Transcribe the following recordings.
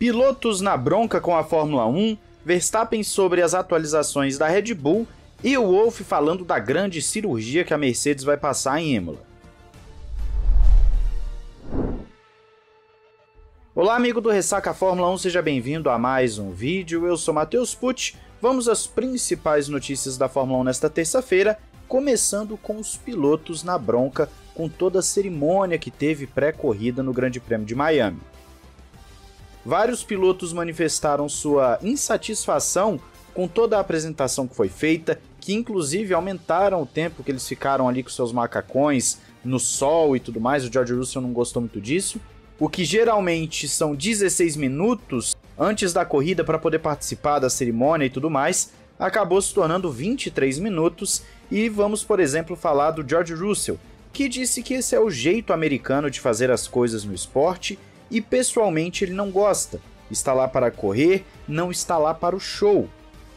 pilotos na bronca com a Fórmula 1, Verstappen sobre as atualizações da Red Bull e o Wolff falando da grande cirurgia que a Mercedes vai passar em Imola. Olá amigo do Ressaca Fórmula 1, seja bem-vindo a mais um vídeo, eu sou Matheus Pucci, vamos às principais notícias da Fórmula 1 nesta terça-feira, começando com os pilotos na bronca com toda a cerimônia que teve pré-corrida no Grande Prêmio de Miami. Vários pilotos manifestaram sua insatisfação com toda a apresentação que foi feita, que inclusive aumentaram o tempo que eles ficaram ali com seus macacões no sol e tudo mais. O George Russell não gostou muito disso. O que geralmente são 16 minutos antes da corrida para poder participar da cerimônia e tudo mais, acabou se tornando 23 minutos. E vamos, por exemplo, falar do George Russell, que disse que esse é o jeito americano de fazer as coisas no esporte e pessoalmente ele não gosta, está lá para correr, não está lá para o show,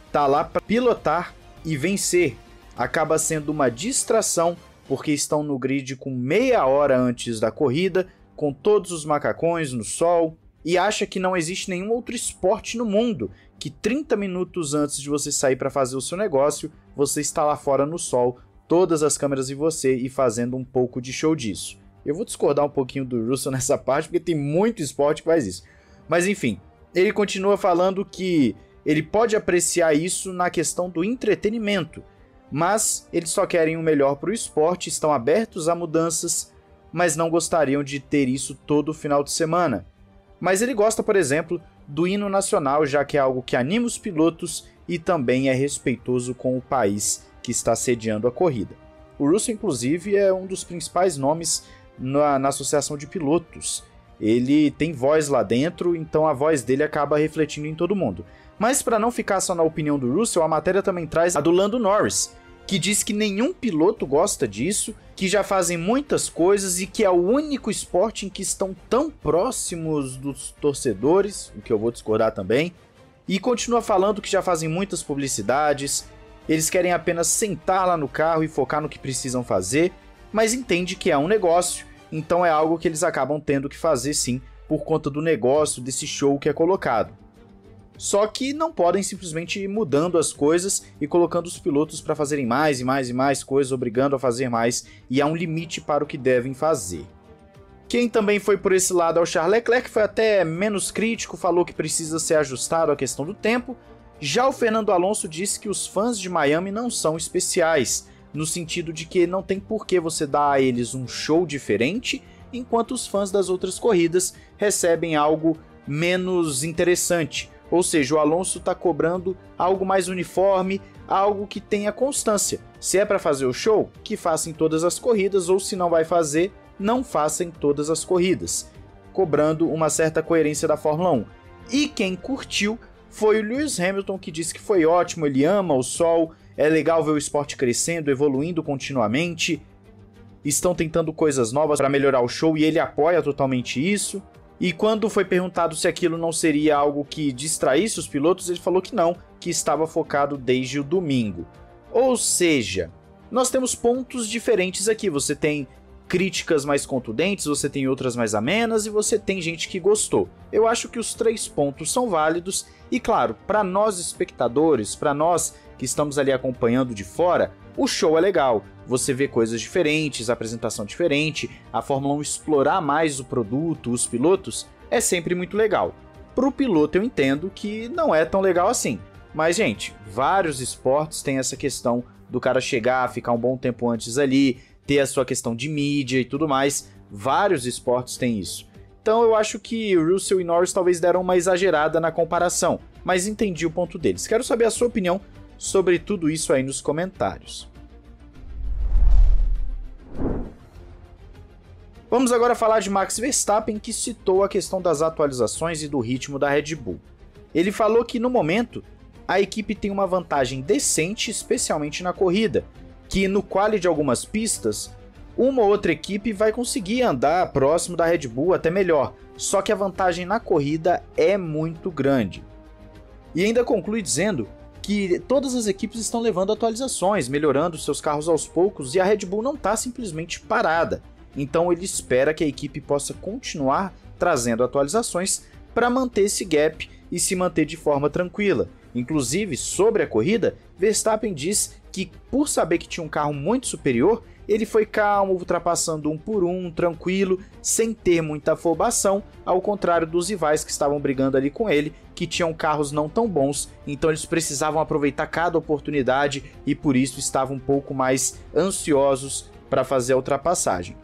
está lá para pilotar e vencer. Acaba sendo uma distração porque estão no grid com meia hora antes da corrida, com todos os macacões no sol, e acha que não existe nenhum outro esporte no mundo que 30 minutos antes de você sair para fazer o seu negócio, você está lá fora no sol, todas as câmeras em você e fazendo um pouco de show disso. Eu vou discordar um pouquinho do Russell nessa parte, porque tem muito esporte que faz isso. Mas enfim, ele continua falando que ele pode apreciar isso na questão do entretenimento, mas eles só querem o melhor para o esporte, estão abertos a mudanças, mas não gostariam de ter isso todo final de semana. Mas ele gosta, por exemplo, do hino nacional, já que é algo que anima os pilotos e também é respeitoso com o país que está sediando a corrida. O Russell, inclusive, é um dos principais nomes na associação de pilotos. Ele tem voz lá dentro, então a voz dele acaba refletindo em todo mundo. Mas para não ficar só na opinião do Russell, a matéria também traz a do Lando Norris, que diz que nenhum piloto gosta disso, que já fazem muitas coisas e que é o único esporte em que estão tão próximos dos torcedores, o que eu vou discordar também, e continua falando que já fazem muitas publicidades, eles querem apenas sentar lá no carro e focar no que precisam fazer, mas entende que é um negócio, então é algo que eles acabam tendo que fazer sim, por conta do negócio, desse show que é colocado. Só que não podem simplesmente ir mudando as coisas e colocando os pilotos para fazerem mais e mais e mais coisas, obrigando a fazer mais, e há um limite para o que devem fazer. Quem também foi por esse lado é o Charles Leclerc, que foi até menos crítico, falou que precisa ser ajustado a questão do tempo. Já o Fernando Alonso disse que os fãs de Miami não são especiais, no sentido de que não tem por que você dar a eles um show diferente, enquanto os fãs das outras corridas recebem algo menos interessante. Ou seja, o Alonso está cobrando algo mais uniforme, algo que tenha constância. Se é para fazer o show, que faça em todas as corridas, ou se não vai fazer, não faça em todas as corridas, cobrando uma certa coerência da Fórmula 1. E quem curtiu foi o Lewis Hamilton, que disse que foi ótimo, ele ama o sol, é legal ver o esporte crescendo, evoluindo continuamente, estão tentando coisas novas para melhorar o show e ele apoia totalmente isso. E quando foi perguntado se aquilo não seria algo que distraísse os pilotos, ele falou que não, que estava focado desde o domingo. Ou seja, nós temos pontos diferentes aqui, você tem críticas mais contundentes, você tem outras mais amenas e você tem gente que gostou. Eu acho que os três pontos são válidos e claro, para nós espectadores, para nós que estamos ali acompanhando de fora, o show é legal, você vê coisas diferentes, apresentação diferente, a Fórmula 1 explorar mais o produto, os pilotos, é sempre muito legal. Para o piloto eu entendo que não é tão legal assim, mas gente, vários esportes têm essa questão do cara chegar, ficar um bom tempo antes ali, ter a sua questão de mídia e tudo mais, vários esportes têm isso. Então eu acho que Russell e Norris talvez deram uma exagerada na comparação, mas entendi o ponto deles. Quero saber a sua opinião sobre tudo isso aí nos comentários. Vamos agora falar de Max Verstappen, que citou a questão das atualizações e do ritmo da Red Bull. Ele falou que no momento a equipe tem uma vantagem decente, especialmente na corrida, que no quali de algumas pistas, uma ou outra equipe vai conseguir andar próximo da Red Bull até melhor, só que a vantagem na corrida é muito grande. E ainda conclui dizendo que todas as equipes estão levando atualizações, melhorando seus carros aos poucos e a Red Bull não está simplesmente parada, então ele espera que a equipe possa continuar trazendo atualizações para manter esse gap e se manter de forma tranquila. Inclusive, sobre a corrida, Verstappen diz que, por saber que tinha um carro muito superior, ele foi calmo, ultrapassando um por um, tranquilo, sem ter muita afobação, ao contrário dos rivais que estavam brigando ali com ele, que tinham carros não tão bons, então eles precisavam aproveitar cada oportunidade e por isso estavam um pouco mais ansiosos para fazer a ultrapassagem.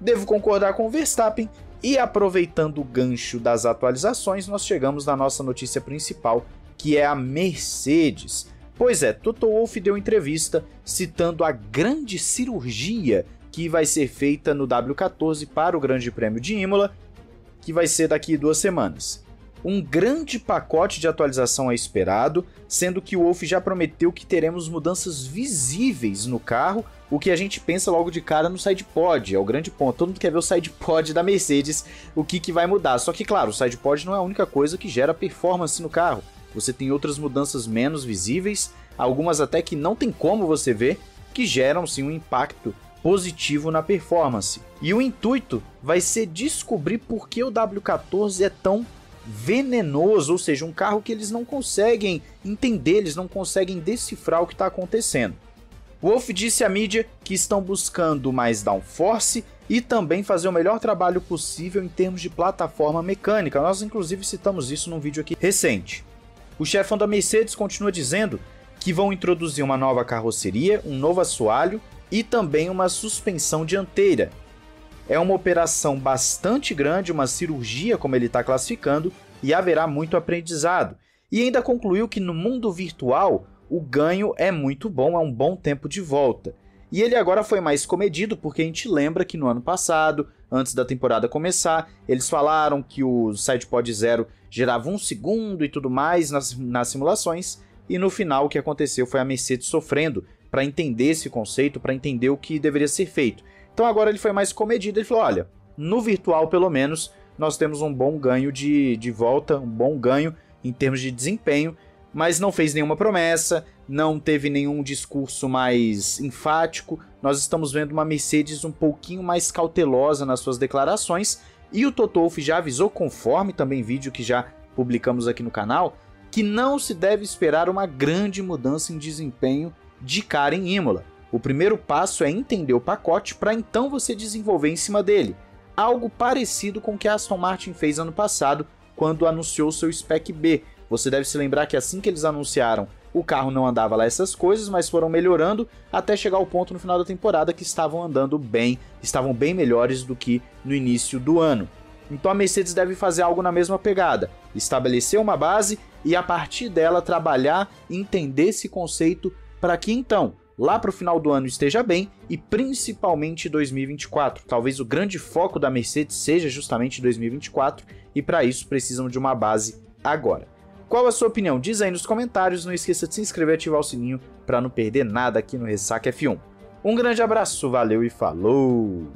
Devo concordar com o Verstappen, e aproveitando o gancho das atualizações, nós chegamos na nossa notícia principal, que é a Mercedes. Pois é, Toto Wolff deu entrevista citando a grande cirurgia que vai ser feita no W14 para o Grande Prêmio de Ímola, que vai ser daqui 2 semanas. Um grande pacote de atualização é esperado, sendo que o Wolff já prometeu que teremos mudanças visíveis no carro, o que a gente pensa logo de cara no Sidepod, é o grande ponto. Todo mundo quer ver o Sidepod da Mercedes, o que vai mudar. Só que, claro, o Sidepod não é a única coisa que gera performance no carro. Você tem outras mudanças menos visíveis, algumas até que não tem como você ver, que geram sim um impacto positivo na performance. E o intuito vai ser descobrir por que o W14 é tão venenoso, ou seja, um carro que eles não conseguem entender, eles não conseguem decifrar o que está acontecendo. Wolff disse à mídia que estão buscando mais downforce e também fazer o melhor trabalho possível em termos de plataforma mecânica. Nós inclusive citamos isso num vídeo aqui recente. O chefão da Mercedes continua dizendo que vão introduzir uma nova carroceria, um novo assoalho e também uma suspensão dianteira. É uma operação bastante grande, uma cirurgia como ele está classificando, e haverá muito aprendizado. E ainda concluiu que no mundo virtual o ganho é muito bom, é um bom tempo de volta. E ele agora foi mais comedido, porque a gente lembra que no ano passado, antes da temporada começar, eles falaram que o Sidepod Zero gerava 1 segundo e tudo mais nas simulações, e no final o que aconteceu foi a Mercedes sofrendo para entender esse conceito, para entender o que deveria ser feito. Então agora ele foi mais comedido, ele falou, olha, no virtual pelo menos nós temos um bom ganho de volta, um bom ganho em termos de desempenho, mas não fez nenhuma promessa, não teve nenhum discurso mais enfático. Nós estamos vendo uma Mercedes um pouquinho mais cautelosa nas suas declarações, e o Toto Wolff já avisou, conforme também vídeo que já publicamos aqui no canal, que não se deve esperar uma grande mudança em desempenho de cara em Ímola. O primeiro passo é entender o pacote para então você desenvolver em cima dele, algo parecido com o que a Aston Martin fez ano passado quando anunciou seu Spec B. Você deve se lembrar que assim que eles anunciaram, o carro não andava lá essas coisas, mas foram melhorando até chegar ao ponto no final da temporada que estavam andando bem, estavam bem melhores do que no início do ano. Então a Mercedes deve fazer algo na mesma pegada, estabelecer uma base e a partir dela trabalhar, entender esse conceito para que então, lá para o final do ano esteja bem e principalmente 2024. Talvez o grande foco da Mercedes seja justamente 2024 e para isso precisam de uma base agora. Qual a sua opinião? Diz aí nos comentários, não esqueça de se inscrever e ativar o sininho para não perder nada aqui no Ressaca F1. Um grande abraço, valeu e falou!